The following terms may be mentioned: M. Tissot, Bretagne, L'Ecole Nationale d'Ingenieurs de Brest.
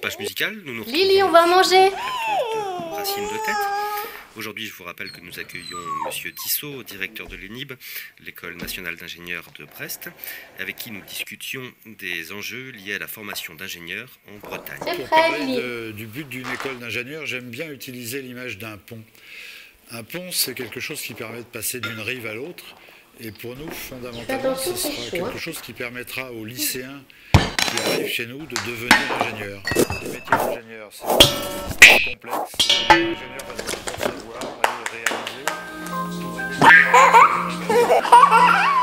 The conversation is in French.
page musicale. Nous nous Lily, on va manger de Racine de tête. Aujourd'hui, je vous rappelle que nous accueillons M. Tissot, directeur de l'ENIB, l'École nationale d'ingénieurs de Brest, avec qui nous discutions des enjeux liés à la formation d'ingénieurs en Bretagne. Pour parler du but d'une école d'ingénieurs, j'aime bien utiliser l'image d'un pont. Un pont, c'est quelque chose qui permet de passer d'une rive à l'autre. Et pour nous, fondamentalement, ce sera quelque chose qui permettra aux lycéens qui arrivent chez nous de devenir ingénieurs. Les métiers d'ingénieur, c'est complexe. L'ingénieur va devoir savoir, va le réaliser.